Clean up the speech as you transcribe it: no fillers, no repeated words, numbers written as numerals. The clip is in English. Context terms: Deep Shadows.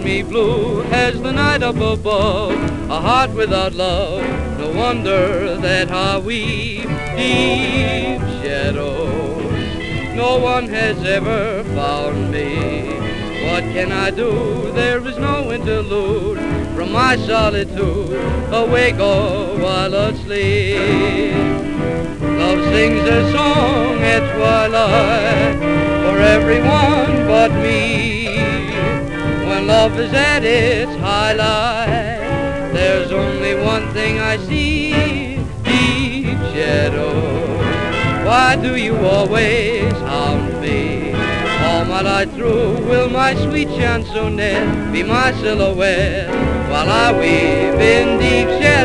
dreamy blue as the night up above. A heart without love, no wonder that are we deep shadows. No one has ever found me. What can I do? There is no interlude from my solitude, awake or while asleep. Love sings a song at twilight for everyone but me. When love is at its highlight, there's only one thing I see, deep shadows. Why do you always hound me? All my life through, will my sweet chansonette be my silhouette while I weave in deep shadows?